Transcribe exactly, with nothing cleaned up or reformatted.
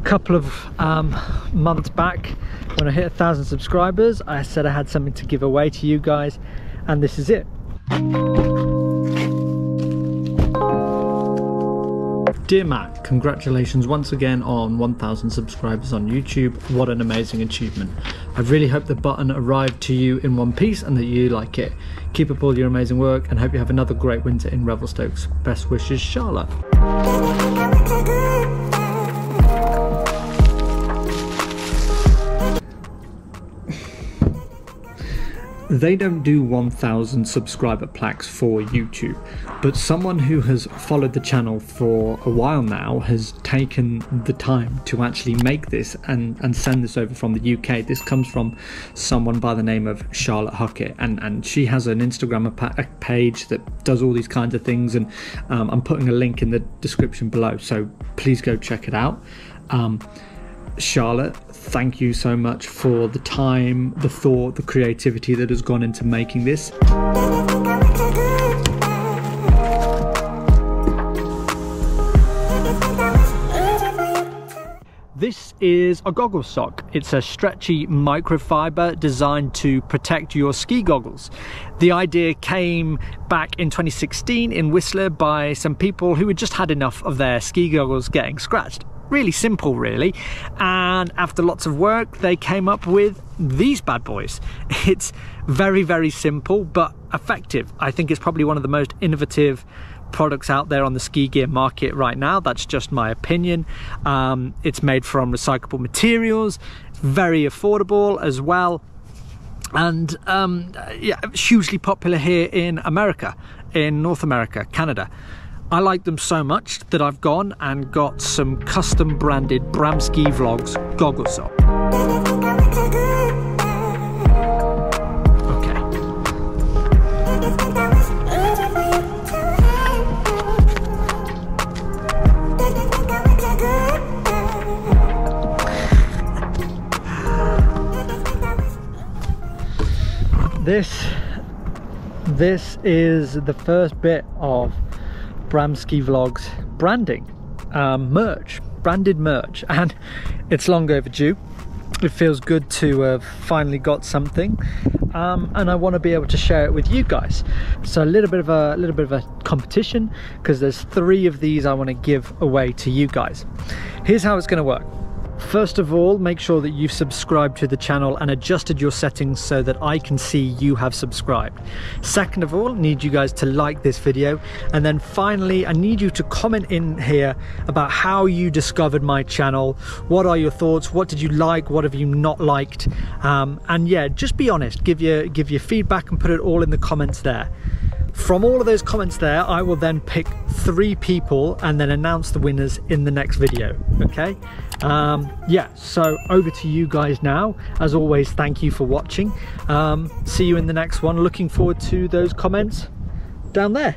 couple of um, months back when I hit a thousand subscribers, I said I had something to give away to you guys, and this is it. Dear Matt, congratulations once again on one thousand subscribers on YouTube. What an amazing achievement. I really hope the button arrived to you in one piece and that you like it. Keep up all your amazing work and hope you have another great winter in Revelstoke. Best wishes, Charlotte. They don't do one thousand subscriber plaques for YouTube, but someone who has followed the channel for a while now has taken the time to actually make this and, and send this over from the U K. This comes from someone by the name of Charlotte Huckett, and, and she has an Instagram page that does all these kinds of things, and um, I'm putting a link in the description below, so please go check it out. Um, Charlotte, thank you so much for the time, the thought, the creativity that has gone into making this. This is a Gogglesoc. It's a stretchy microfiber designed to protect your ski goggles. The idea came back in twenty sixteen in Whistler by some people who had just had enough of their ski goggles getting scratched. Really simple, really, and after lots of work they came up with these bad boys. It's very very simple but effective. I think it's probably one of the most innovative products out there on the ski gear market right now. That's just my opinion. Um, it's made from recyclable materials, it's very affordable as well, and um, yeah, hugely popular here in America, in North America, Canada. I like them so much that I've gone and got some custom branded Bramski Vlogs Gogglesoc. Okay. This, this is the first bit of Bramski Vlogs branding, um, merch, branded merch, and it's long overdue. It feels good to have finally got something, um, and I want to be able to share it with you guys. So a little bit of a, a little bit of a competition, because there's three of these I want to give away to you guys. Here's how it's going to work. First of all, make sure that you've subscribed to the channel and adjusted your settings so that I can see you have subscribed. Second of all, I need you guys to like this video, and then finally I need you to comment in here about how you discovered my channel. What are your thoughts? What did you like? What have you not liked? Um, and yeah, just be honest, give your, give your feedback and put it all in the comments there. From all of those comments there, I will then pick three people and then announce the winners in the next video, okay? Um, yeah, so over to you guys now. As always, thank you for watching. Um, see you in the next one. Looking forward to those comments down there.